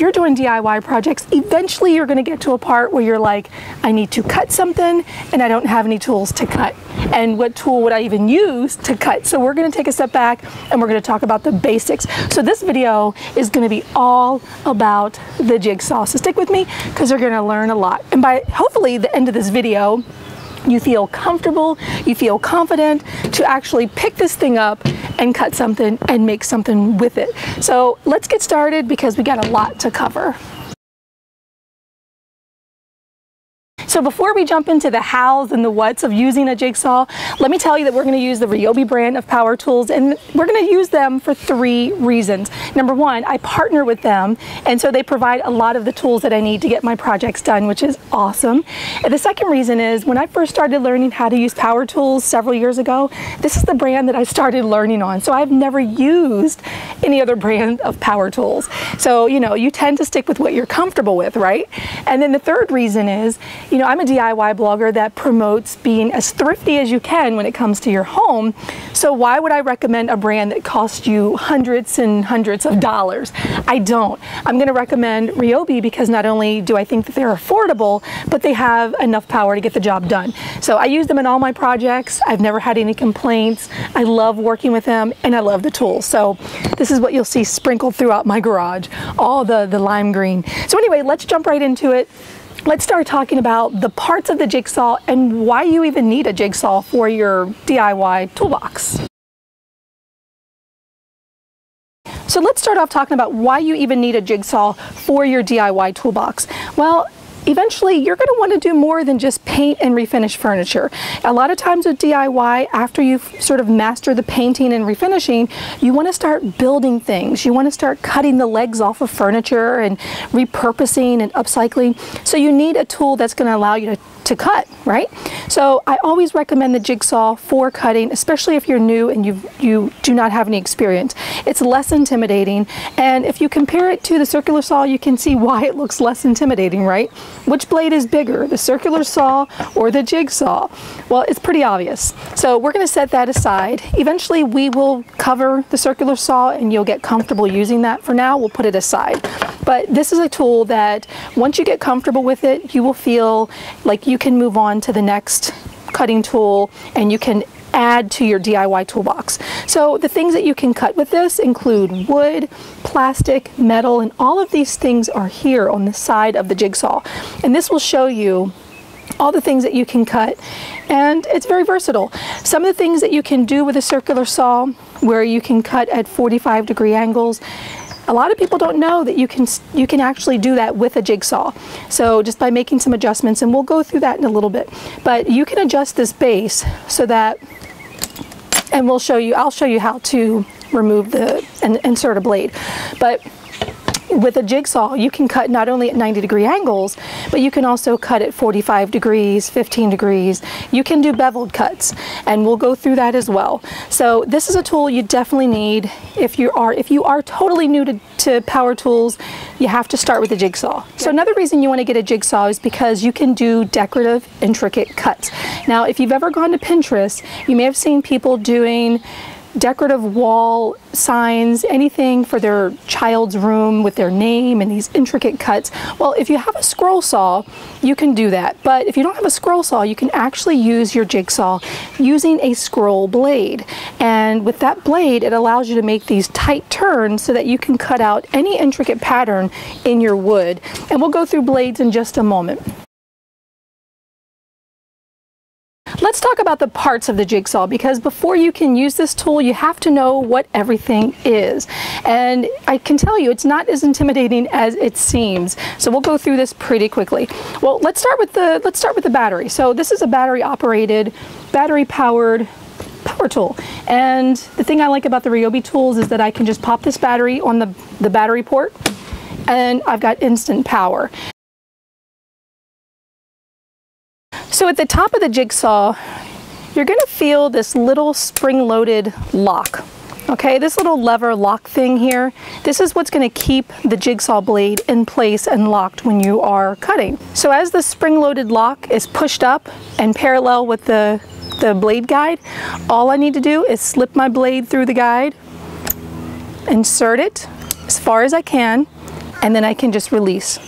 if you're doing DIY projects, eventually you're gonna get to a part where you're like, I need to cut something and I don't have any tools to cut. And what tool would I even use to cut? So we're gonna take a step back and we're gonna talk about the basics. So this video is gonna be all about the jigsaw. So stick with me, because you're gonna learn a lot. And by hopefully the end of this video, you feel comfortable, you feel confident to actually pick this thing up and cut something and make something with it. So let's get started, because we got a lot to cover. So before we jump into the hows and the whats of using a jigsaw, let me tell you that we're going to use the Ryobi brand of power tools, and we're going to use them for three reasons. Number one, I partner with them, and so they provide a lot of the tools that I need to get my projects done, which is awesome. And the second reason is, when I first started learning how to use power tools several years ago, this is the brand that I started learning on. So I've never used any other brand of power tools. So, you know, you tend to stick with what you're comfortable with, right? And then the third reason is, you know, I'm a DIY blogger that promotes being as thrifty as you can when it comes to your home. So why would I recommend a brand that costs you hundreds and hundreds of dollars? I don't. I'm going to recommend Ryobi, because not only do I think that they're affordable, but they have enough power to get the job done. So I use them in all my projects. I've never had any complaints. I love working with them, and I love the tools. So this is what you'll see sprinkled throughout my garage, all the lime green. So anyway, let's jump right into it. Let's start talking about the parts of the jigsaw and why you even need a jigsaw for your DIY toolbox. So let's start off talking about why you even need a jigsaw for your DIY toolbox. Well, eventually you're going to want to do more than just paint and refinish furniture. A lot of times with DIY, after you've sort of mastered the painting and refinishing, you want to start building things. You want to start cutting the legs off of furniture and repurposing and upcycling. So you need a tool that's going to allow you to cut, right? So I always recommend the jigsaw for cutting, especially if you're new and you do not have any experience. It's less intimidating, and if you compare it to the circular saw, you can see why it looks less intimidating, right? Which blade is bigger, the circular saw or the jigsaw? Well, it's pretty obvious. So we're going to set that aside. Eventually we will cover the circular saw and you'll get comfortable using that. For now, we'll put it aside. But this is a tool that once you get comfortable with it, you will feel like you can move on to the next cutting tool and you can add to your DIY toolbox. So the things that you can cut with this include wood, plastic, metal, and all of these things are here on the side of the jigsaw. And this will show you all the things that you can cut, and it's very versatile. Some of the things that you can do with a circular saw, where you can cut at 45-degree angles, a lot of people don't know that you can actually do that with a jigsaw. So just by making some adjustments, and we'll go through that in a little bit, but you can adjust this base so that, and we'll show you, I'll show you how to remove the, and insert a blade. But with a jigsaw, you can cut not only at 90-degree angles, but you can also cut at 45 degrees, 15 degrees. You can do beveled cuts, and we'll go through that as well. So this is a tool you definitely need. If you are totally new to power tools, you have to start with a jigsaw. So another reason you want to get a jigsaw is because you can do decorative, intricate cuts. Now, if you've ever gone to Pinterest, you may have seen people doing decorative wall signs, anything for their child's room with their name and these intricate cuts. Well, if you have a scroll saw, you can do that. But if you don't have a scroll saw, you can actually use your jigsaw using a scroll blade. And with that blade, it allows you to make these tight turns so that you can cut out any intricate pattern in your wood. And we'll go through blades in just a moment. Let's talk about the parts of the jigsaw, because before you can use this tool, you have to know what everything is. And I can tell you, it's not as intimidating as it seems. So we'll go through this pretty quickly. Well, let's start with the battery. So this is a battery-operated, battery-powered power tool. And the thing I like about the Ryobi tools is that I can just pop this battery on the battery port, and I've got instant power. So at the top of the jigsaw, you're going to feel this little spring-loaded lock. Okay, this little lever lock thing here, this is what's going to keep the jigsaw blade in place and locked when you are cutting. So as the spring-loaded lock is pushed up and parallel with the blade guide, all I need to do is slip my blade through the guide, insert it as far as I can, and then I can just release.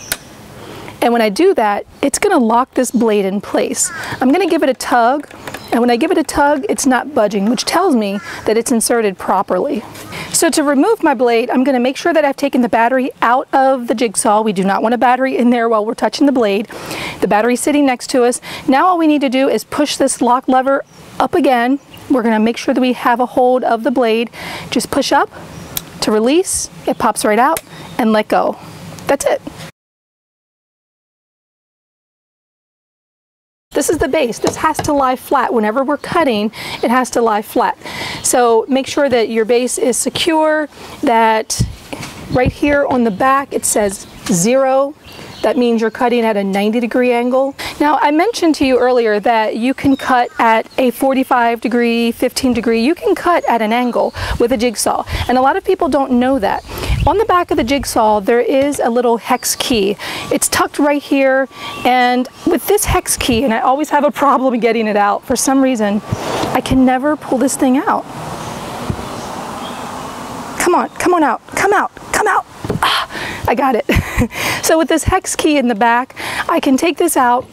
And when I do that, it's gonna lock this blade in place. I'm gonna give it a tug, and when I give it a tug, it's not budging, which tells me that it's inserted properly. So to remove my blade, I'm gonna make sure that I've taken the battery out of the jigsaw. We do not want a battery in there while we're touching the blade. The battery's sitting next to us. Now all we need to do is push this lock lever up again. We're gonna make sure that we have a hold of the blade. Just push up to release, it pops right out, and let go. That's it. This is the base. This has to lie flat. Whenever we're cutting, it has to lie flat. So make sure that your base is secure, that right here on the back it says 0. That means you're cutting at a 90-degree angle. Now, I mentioned to you earlier that you can cut at a 45-degree, 15-degree. You can cut at an angle with a jigsaw, and a lot of people don't know that. On the back of the jigsaw, there is a little hex key. It's tucked right here, and with this hex key, and I always have a problem getting it out, for some reason, I can never pull this thing out. Come on, come on out, come out, come out. Ah, I got it. So with this hex key in the back, I can take this out,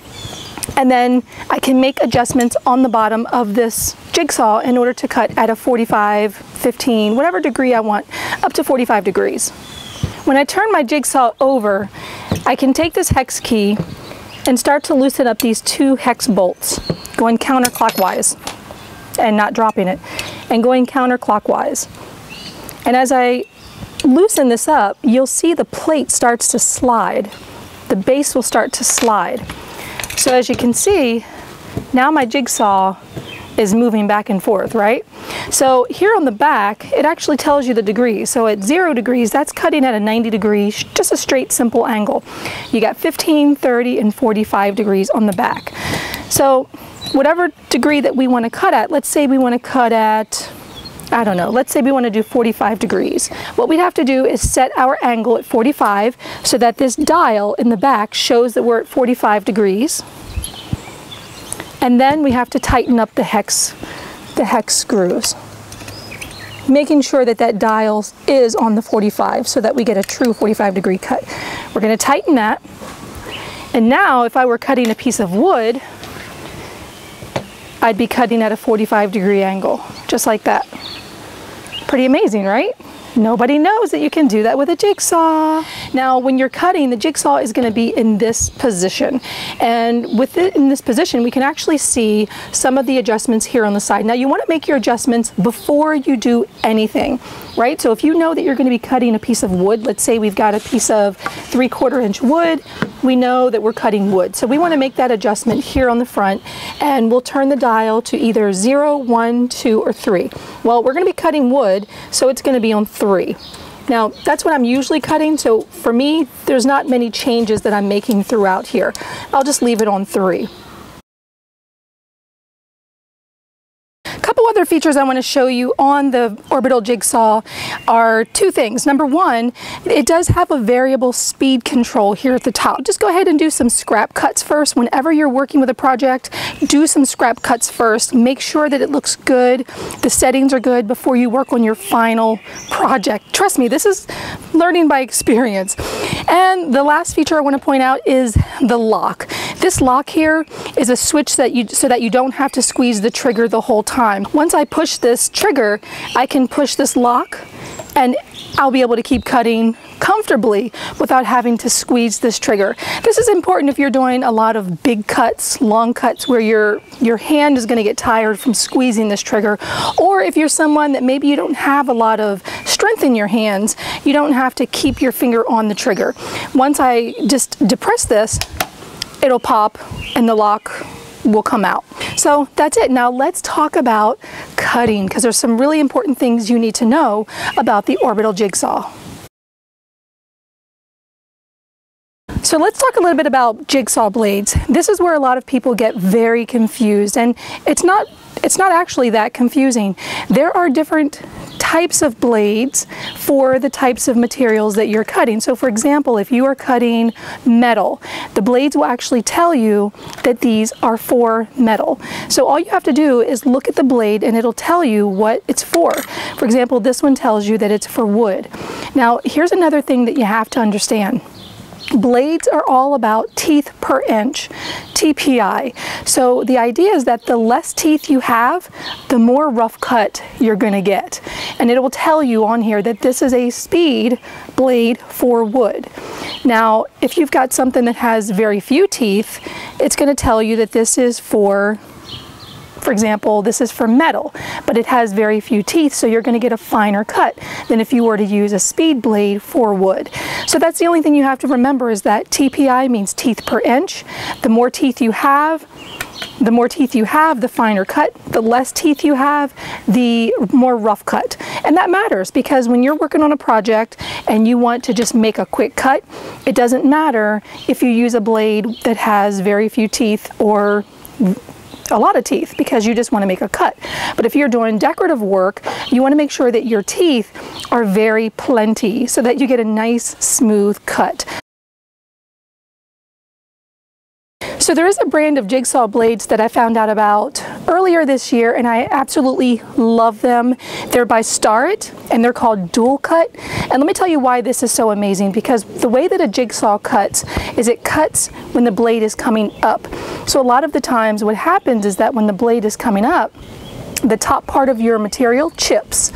and then I can make adjustments on the bottom of this jigsaw in order to cut at a 45, 15, whatever degree I want, up to 45 degrees. When I turn my jigsaw over, I can take this hex key and start to loosen up these two hex bolts, going counterclockwise and not dropping it, and going counterclockwise. And as I loosen this up, you'll see the plate starts to slide. The base will start to slide. So as you can see, now my jigsaw is moving back and forth, right? So here on the back, it actually tells you the degrees. So at 0 degrees, that's cutting at a 90 degree, just a straight, simple angle. You got 15, 30, and 45 degrees on the back. So whatever degree that we want to cut at, let's say we want to cut at, I don't know, let's say we want to do 45 degrees. What we'd have to do is set our angle at 45 so that this dial in the back shows that we're at 45 degrees. And then we have to tighten up the hex screws, making sure that that dial is on the 45 so that we get a true 45 degree cut. We're going to tighten that. And now if I were cutting a piece of wood, I'd be cutting at a 45 degree angle, just like that. Pretty amazing, right? Nobody knows that you can do that with a jigsaw. Now, when you're cutting, the jigsaw is going to be in this position. And with it in this position, we can actually see some of the adjustments here on the side. Now, you want to make your adjustments before you do anything, right? So if you know that you're going to be cutting a piece of wood, let's say we've got a piece of 3/4 inch wood, we know that we're cutting wood. So we want to make that adjustment here on the front, and we'll turn the dial to either 0, 1, 2, or 3. Well, we're going to be cutting wood, so it's going to be on 3. Now, that's what I'm usually cutting, so for me, there's not many changes that I'm making throughout here. I'll just leave it on 3. Other features I want to show you on the orbital jigsaw are two things. Number one, it does have a variable speed control here at the top. Just go ahead and do some scrap cuts first. Whenever you're working with a project, do some scrap cuts first. Make sure that it looks good, the settings are good before you work on your final project. Trust me, this is learning by experience. And the last feature I want to point out is the lock. This lock here is a switch that so that you don't have to squeeze the trigger the whole time. Once I push this trigger, I can push this lock and I'll be able to keep cutting comfortably without having to squeeze this trigger. This is important if you're doing a lot of big cuts, long cuts, where your hand is going to get tired from squeezing this trigger, or if you're someone that maybe you don't have a lot of strength in your hands, you don't have to keep your finger on the trigger. Once I just depress this, it'll pop and the lock will come out. So that's it. Now let's talk about cutting, because there's some really important things you need to know about the orbital jigsaw. So let's talk a little bit about jigsaw blades. This is where a lot of people get very confused, and it's not actually that confusing. There are different types of blades for the types of materials that you're cutting. So for example, if you are cutting metal, the blades will actually tell you that these are for metal. So all you have to do is look at the blade and it'll tell you what it's for. for. For example, this one tells you that it's for wood. Now, here's another thing that you have to understand. Blades are all about teeth per inch, TPI. So the idea is that the less teeth you have, the more rough cut you're going to get. And it will tell you on here that this is a speed blade for wood. Now, if you've got something that has very few teeth, it's going to tell you that this is for example, this is for metal, but it has very few teeth, so you're going to get a finer cut than if you were to use a speed blade for wood. So that's the only thing you have to remember, is that TPI means teeth per inch. The more teeth you have, the finer cut. The less teeth you have, the more rough cut. And that matters, because when you're working on a project and you want to just make a quick cut, it doesn't matter if you use a blade that has very few teeth or a lot of teeth, because you just want to make a cut. But if you're doing decorative work, you want to make sure that your teeth are very plenty so that you get a nice smooth cut. So there is a brand of jigsaw blades that I found out about earlier this year, and I absolutely love them. They're by Starrett, and they're called Dual Cut. And let me tell you why this is so amazing, because the way that a jigsaw cuts is it cuts when the blade is coming up. So a lot of the times what happens is that when the blade is coming up, the top part of your material chips.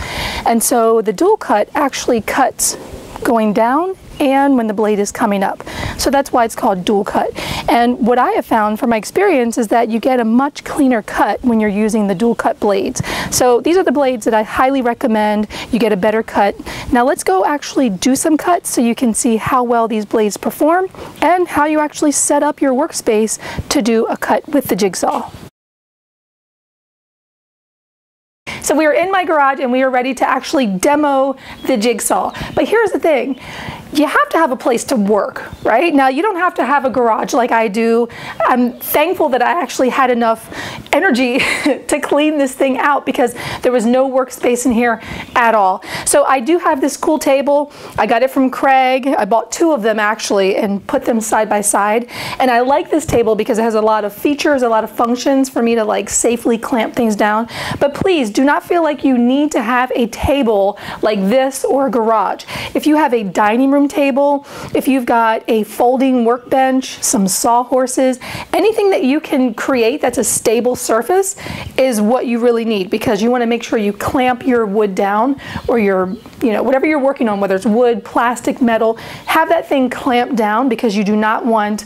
And so the Dual Cut actually cuts going down and when the blade is coming up. So that's why it's called Dual Cut. And what I have found from my experience is that you get a much cleaner cut when you're using the Dual Cut blades. So these are the blades that I highly recommend. You get a better cut. Now let's go actually do some cuts so you can see how well these blades perform and how you actually set up your workspace to do a cut with the jigsaw. So we are in my garage and we are ready to actually demo the jigsaw. But here's the thing. You have to have a place to work, right? Now, you don't have to have a garage like I do. I'm thankful that I actually had enough energy to clean this thing out, because there was no workspace in here at all. So I do have this cool table. I got it from Kreg. I bought two of them actually and put them side by side. And I like this table because it has a lot of features, a lot of functions for me to like safely clamp things down. But please do not feel like you need to have a table like this or a garage. If you have a dining room table, if you've got a folding workbench, some sawhorses, anything that you can create that's a stable surface is what you really need, because you want to make sure you clamp your wood down, or your, you know, whatever you're working on, whether it's wood, plastic, metal, have that thing clamped down, because you do not want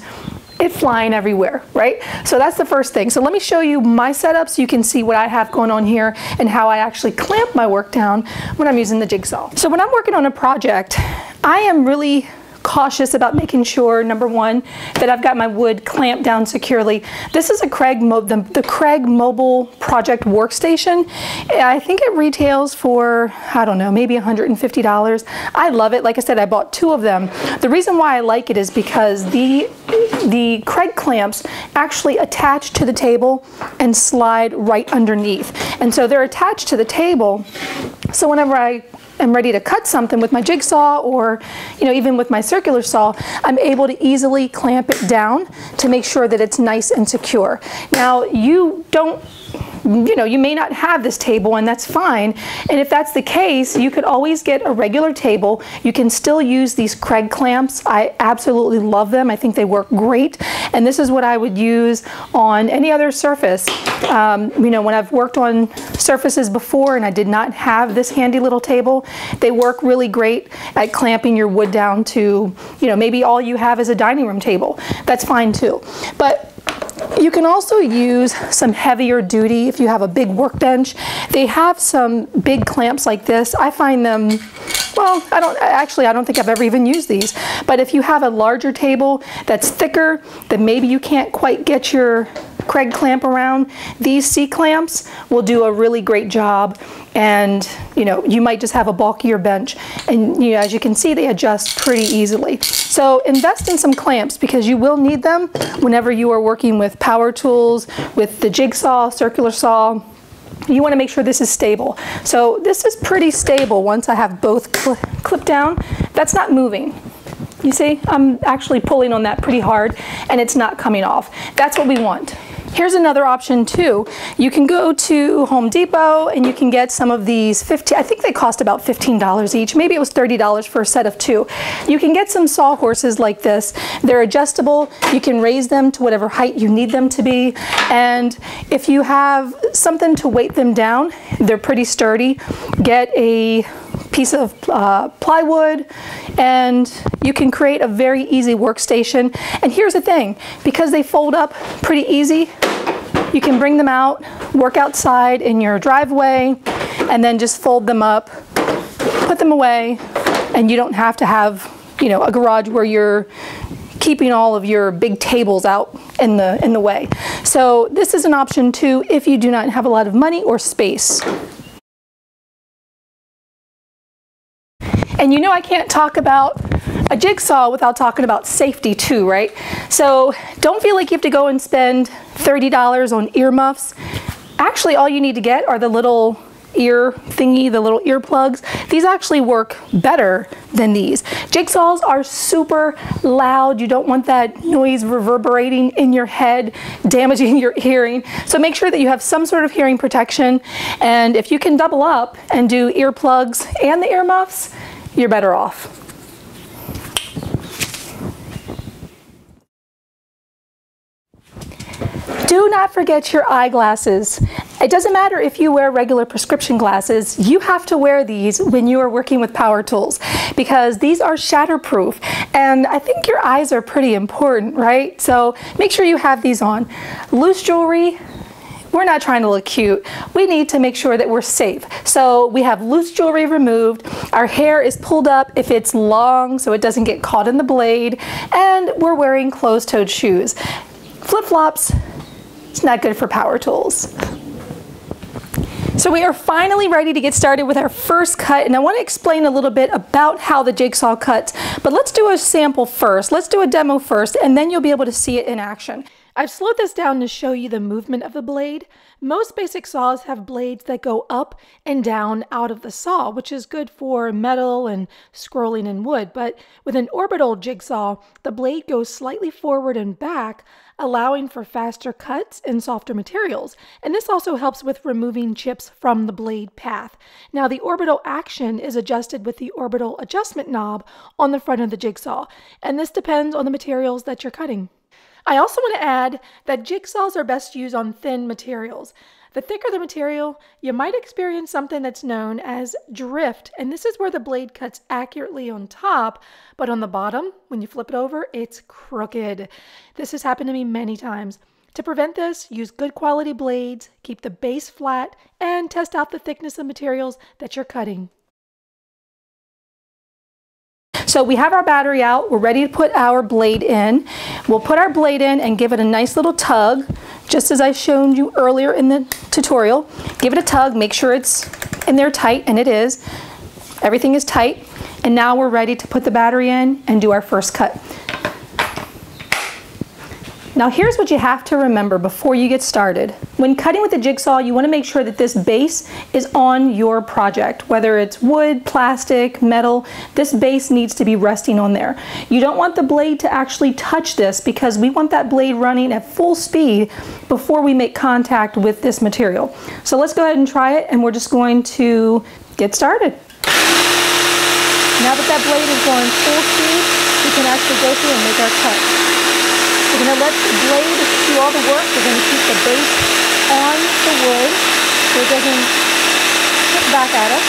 it flying everywhere, right? So that's the first thing. So let me show you my setup so you can see what I have going on here and how I actually clamp my work down when I'm using the jigsaw. So when I'm working on a project, I am really cautious about making sure, number one, that I've got my wood clamped down securely. This is a the Kreg Mobile Project Workstation. I think it retails for, I don't know, maybe $150. I love it. Like I said, I bought two of them. The reason why I like it is because the Kreg clamps actually attach to the table and slide right underneath. And so they're attached to the table, so whenever I'm ready to cut something with my jigsaw, or even with my circular saw, I'm able to easily clamp it down to make sure that it's nice and secure. Now, you may not have this table, and that's fine. And if that's the case, you could always get a regular table. You can still use these Kreg clamps. I absolutely love them. I think they work great. And this is what I would use on any other surface. When I've worked on surfaces before and I did not have this handy little table, they work really great at clamping your wood down to, maybe all you have is a dining room table. That's fine too. But you can also use some heavier duty if you have a big workbench. They have some big clamps like this. I find them, well, I don't think I've ever even used these. But if you have a larger table that's thicker, then maybe you can't quite get your Kreg clamp around, these C-clamps will do a really great job. And you might just have a bulkier bench, and as you can see, they adjust pretty easily. So invest in some clamps, because you will need them whenever you are working with power tools, with the jigsaw, circular saw. You want to make sure this is stable. So this is pretty stable once I have both clipped down. That's not moving. You see, I'm actually pulling on that pretty hard and it's not coming off. That's what we want. Here's another option too. You can go to Home Depot and you can get some of these I think they cost about $15 each. Maybe it was $30 for a set of two. You can get some sawhorses like this. They're adjustable. You can raise them to whatever height you need them to be. And if you have something to weight them down, they're pretty sturdy. Get a piece of plywood and you can create a very easy workstation. And here's the thing, because they fold up pretty easy, you can bring them out, work outside in your driveway, and then just fold them up, put them away, and you don't have to have, you know, a garage where you're keeping all of your big tables out in the way. So this is an option too if you do not have a lot of money or space. And you know I can't talk about a jigsaw without talking about safety too, right? So don't feel like you have to go and spend $30 on earmuffs. Actually, all you need to get are the little ear thingy, the little earplugs. These actually work better than these. Jigsaws are super loud. You don't want that noise reverberating in your head, damaging your hearing. So make sure that you have some sort of hearing protection. And if you can double up and do earplugs and the earmuffs, you're better off. Do not forget your eyeglasses. It doesn't matter if you wear regular prescription glasses, you have to wear these when you are working with power tools because these are shatterproof and I think your eyes are pretty important, right? So make sure you have these on. Loose jewelry, we're not trying to look cute. We need to make sure that we're safe. So we have loose jewelry removed. Our hair is pulled up if it's long so it doesn't get caught in the blade. And we're wearing closed-toed shoes. Flip-flops, it's not good for power tools. So we are finally ready to get started with our first cut, and I want to explain a little bit about how the jigsaw cuts, but let's do a sample first. Let's do a demo first, and then you'll be able to see it in action. I've slowed this down to show you the movement of the blade. Most basic saws have blades that go up and down out of the saw, which is good for metal and scrolling and wood. But with an orbital jigsaw, the blade goes slightly forward and back, allowing for faster cuts and softer materials. And this also helps with removing chips from the blade path. Now, the orbital action is adjusted with the orbital adjustment knob on the front of the jigsaw. And this depends on the materials that you're cutting. I also want to add that jigsaws are best used on thin materials. The thicker the material, you might experience something that's known as drift, and this is where the blade cuts accurately on top, but on the bottom, when you flip it over, it's crooked. This has happened to me many times. To prevent this, use good quality blades, keep the base flat, and test out the thickness of materials that you're cutting. So we have our battery out, we're ready to put our blade in. We'll put our blade in and give it a nice little tug, just as I showed you earlier in the tutorial. Give it a tug, make sure it's in there tight, and it is. Everything is tight, and now we're ready to put the battery in and do our first cut. Now here's what you have to remember before you get started. When cutting with a jigsaw, you want to make sure that this base is on your project. Whether it's wood, plastic, metal, this base needs to be resting on there. You don't want the blade to actually touch this because we want that blade running at full speed before we make contact with this material. So let's go ahead and try it, and we're just going to get started. Now that that blade is going full speed, we can actually go through and make our cut. We're going to let the blade do all the work. We're going to keep the base on the wood so it doesn't tip back at us.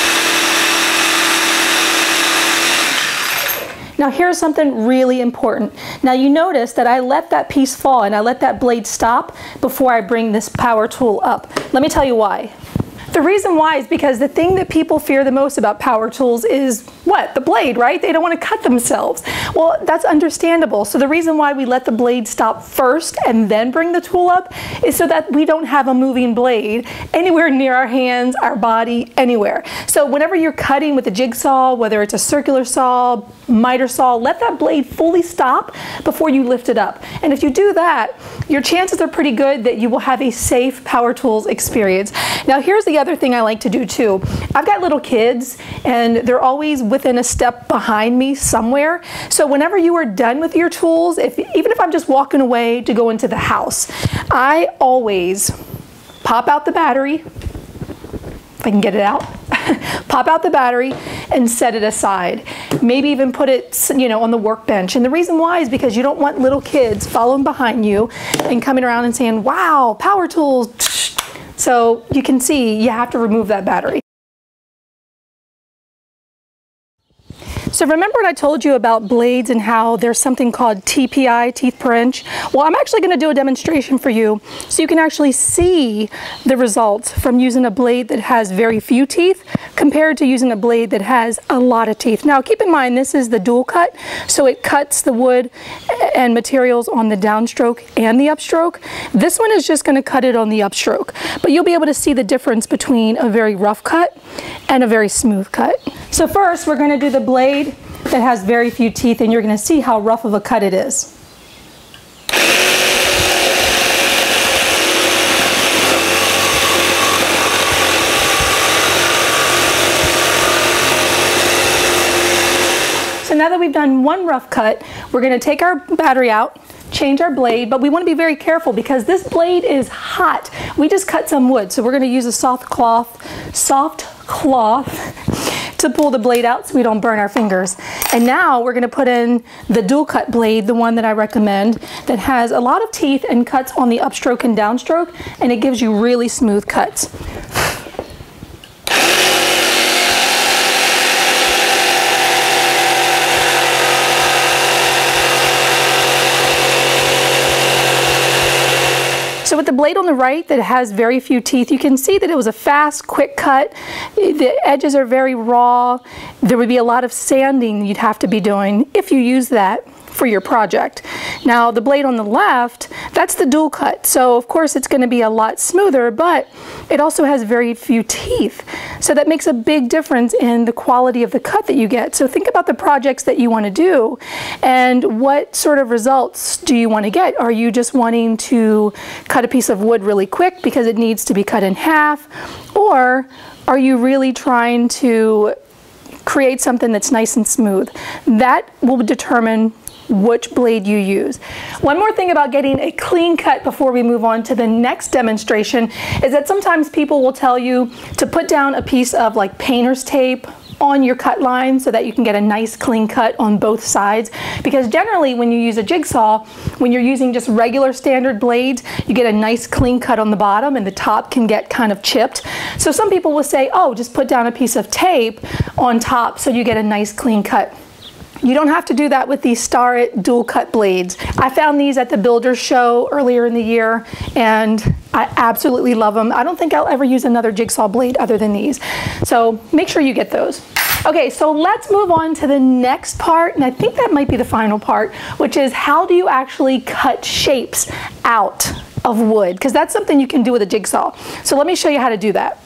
Now here's something really important. Now you notice that I let that piece fall and I let that blade stop before I bring this power tool up. Let me tell you why. The reason why is because the thing that people fear the most about power tools is what? The blade, right? They don't want to cut themselves. Well, that's understandable. So the reason why we let the blade stop first and then bring the tool up is so that we don't have a moving blade anywhere near our hands, our body, anywhere. So whenever you're cutting with a jigsaw, whether it's a circular saw, miter saw, let that blade fully stop before you lift it up. And if you do that, your chances are pretty good that you will have a safe power tools experience. Now here's the other thing I like to do too. I've got little kids and they're always within a step behind me somewhere. So whenever you are done with your tools, even if I'm just walking away to go into the house, I always pop out the battery, if I can get it out, pop out the battery and set it aside. Maybe even put it, you know, on the workbench. And the reason why is because you don't want little kids following behind you and coming around and saying, wow, power tools. So you can see you have to remove that battery. So remember what I told you about blades and how there's something called TPI, teeth per inch? Well, I'm actually going to do a demonstration for you so you can actually see the results from using a blade that has very few teeth compared to using a blade that has a lot of teeth. Now, keep in mind, this is the dual cut, so it cuts the wood and materials on the downstroke and the upstroke. This one is just going to cut it on the upstroke, but you'll be able to see the difference between a very rough cut and a very smooth cut. So first, we're going to do the blade that has very few teeth, and you're going to see how rough of a cut it is. So now that we've done one rough cut, we're going to take our battery out, change our blade, but we want to be very careful because this blade is hot. We just cut some wood, so we're going to use a soft cloth to pull the blade out so we don't burn our fingers. And now we're gonna put in the dual cut blade, the one that I recommend, that has a lot of teeth and cuts on the upstroke and downstroke, and it gives you really smooth cuts. So with the blade on the right that has very few teeth, you can see that it was a fast, quick cut. The edges are very raw. There would be a lot of sanding you'd have to be doing if you use that for your project. Now the blade on the left, that's the dual cut. So of course it's going to be a lot smoother, but it also has very few teeth. So that makes a big difference in the quality of the cut that you get. So think about the projects that you want to do and what sort of results do you want to get? Are you just wanting to cut a piece of wood really quick because it needs to be cut in half? Or are you really trying to create something that's nice and smooth? That will determine which blade you use. One more thing about getting a clean cut before we move on to the next demonstration is that sometimes people will tell you to put down a piece of like painter's tape on your cut line so that you can get a nice clean cut on both sides, because generally when you use a jigsaw, when you're using just regular standard blades, you get a nice clean cut on the bottom and the top can get kind of chipped. So some people will say, oh, just put down a piece of tape on top so you get a nice clean cut. You don't have to do that with these Starrett dual cut blades. I found these at the Builder's Show earlier in the year, and I absolutely love them. I don't think I'll ever use another jigsaw blade other than these. So make sure you get those. Okay, so let's move on to the next part, and I think that might be the final part, which is how do you actually cut shapes out of wood? Because that's something you can do with a jigsaw. So let me show you how to do that.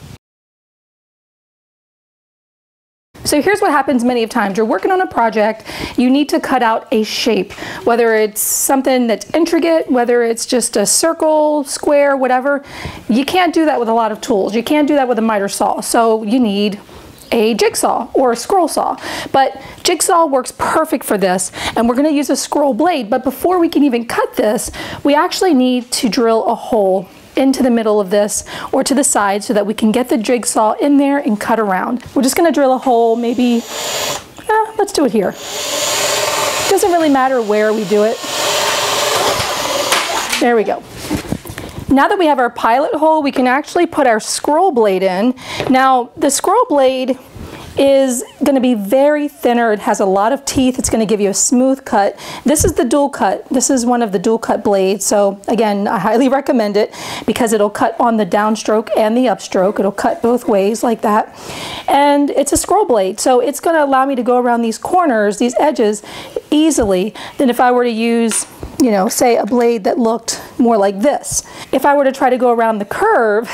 So here's what happens many of times. You're working on a project, you need to cut out a shape, whether it's something that's intricate, whether it's just a circle, square, whatever. You can't do that with a lot of tools. You can't do that with a miter saw, so you need a jigsaw or a scroll saw. But jigsaw works perfect for this, and we're going to use a scroll blade. But before we can even cut this, we actually need to drill a hole into the middle of this or to the side so that we can get the jigsaw in there and cut around. We're just going to drill a hole, maybe, let's do it here. It doesn't really matter where we do it. There we go. Now that we have our pilot hole, we can actually put our scroll blade in. Now the scroll blade is going to be very thinner. It has a lot of teeth. It's going to give you a smooth cut. This is the dual cut. This is one of the dual cut blades. So again, I highly recommend it because it'll cut on the downstroke and the upstroke. It'll cut both ways like that. And it's a scroll blade. So it's going to allow me to go around these corners, these edges easily than if I were to use, you know, say a blade that looked more like this. If I were to try to go around the curve,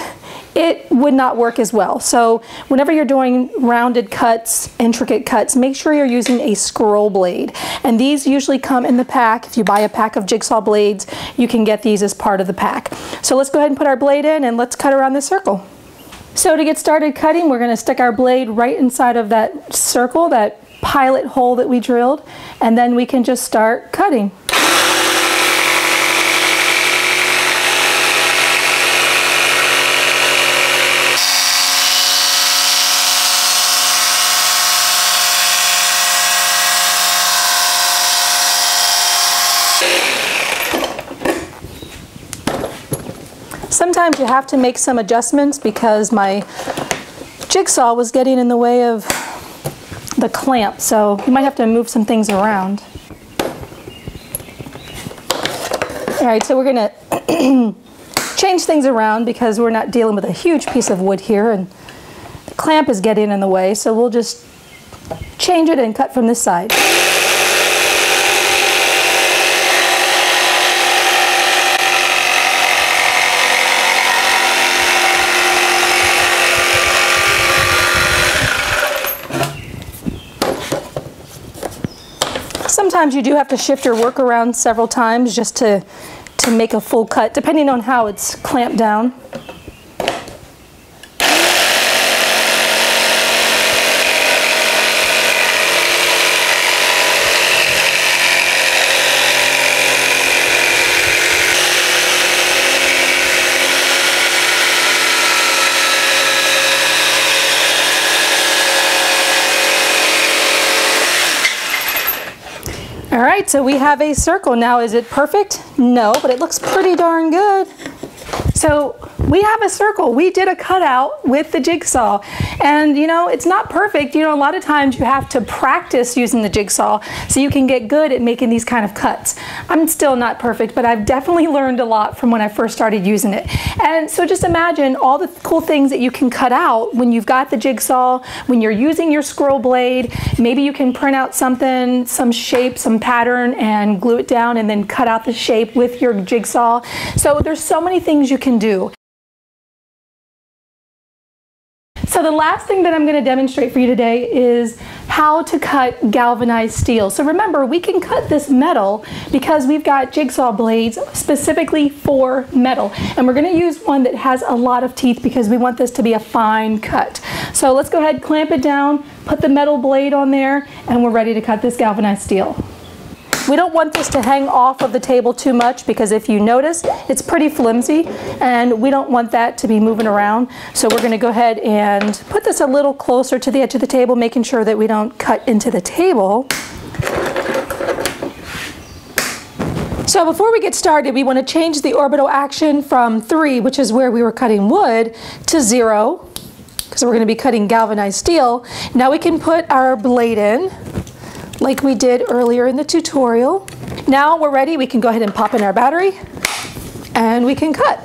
it would not work as well. So whenever you're doing rounded cuts, intricate cuts, make sure you're using a scroll blade. And these usually come in the pack. If you buy a pack of jigsaw blades, you can get these as part of the pack. So let's go ahead and put our blade in and let's cut around this circle. So to get started cutting, we're going to stick our blade right inside of that circle, that pilot hole that we drilled, and then we can just start cutting. Sometimes you have to make some adjustments because my jigsaw was getting in the way of the clamp, so you might have to move some things around. All right, so we're gonna change things around because we're not dealing with a huge piece of wood here, and the clamp is getting in the way, so we'll just change it and cut from this side. Sometimes you do have to shift your work around several times just to make a full cut, depending on how it's clamped down. All right, so we have a circle now. Is it perfect? No, but it looks pretty darn good. So we have a circle. We did a cutout with the jigsaw, and you know, it's not perfect. You know, a lot of times you have to practice using the jigsaw so you can get good at making these kind of cuts. I'm still not perfect, but I've definitely learned a lot from when I first started using it. And so just imagine all the cool things that you can cut out when you've got the jigsaw, when you're using your scroll blade. Maybe you can print out something, some shape, some pattern, and glue it down and then cut out the shape with your jigsaw. So there's so many things you can do. So the last thing that I'm going to demonstrate for you today is how to cut galvanized steel. So remember, we can cut this metal because we've got jigsaw blades specifically for metal. And we're going to use one that has a lot of teeth because we want this to be a fine cut. So let's go ahead, clamp it down, put the metal blade on there, and we're ready to cut this galvanized steel. We don't want this to hang off of the table too much because if you notice, it's pretty flimsy and we don't want that to be moving around. So we're going to go ahead and put this a little closer to the edge of the table, making sure that we don't cut into the table. So before we get started, we want to change the orbital action from 3, which is where we were cutting wood, to 0, because we're going to be cutting galvanized steel. Now we can put our blade in, like we did earlier in the tutorial. Now we're ready, we can go ahead and pop in our battery and we can cut.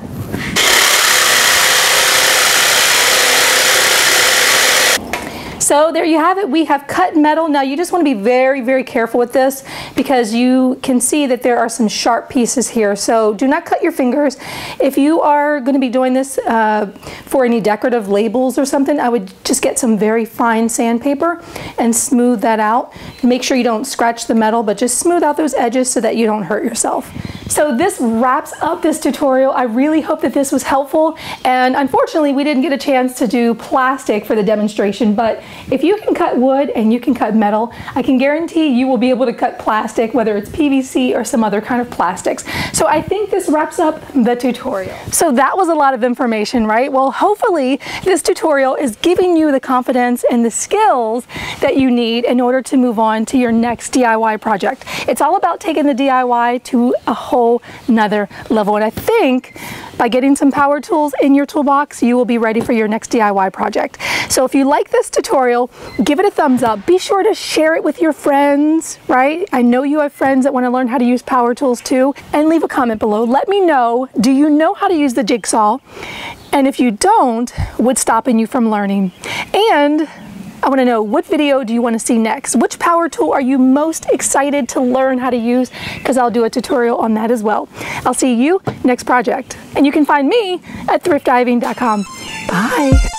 So there you have it, we have cut metal. Now you just want to be very, very careful with this because you can see that there are some sharp pieces here. So do not cut your fingers. If you are going to be doing this for any decorative labels or something, I would just get some very fine sandpaper and smooth that out. Make sure you don't scratch the metal, but just smooth out those edges so that you don't hurt yourself. So this wraps up this tutorial. I really hope that this was helpful. And unfortunately, we didn't get a chance to do plastic for the demonstration, but if you can cut wood and you can cut metal, I can guarantee you will be able to cut plastic, whether it's PVC or some other kind of plastics. So I think this wraps up the tutorial. So that was a lot of information, right? Well, hopefully this tutorial is giving you the confidence and the skills that you need in order to move on to your next DIY project. It's all about taking the DIY to a whole nother level. And I think by getting some power tools in your toolbox, you will be ready for your next DIY project. So if you like this tutorial, give it a thumbs up. Be sure to share it with your friends, right? I know you have friends that want to learn how to use power tools too. And leave a comment below. Let me know, do you know how to use the jigsaw? And if you don't, what's stopping you from learning? And I want to know, what video do you want to see next? Which power tool are you most excited to learn how to use? Because I'll do a tutorial on that as well. I'll see you next project. And you can find me at thriftdiving.com. Bye.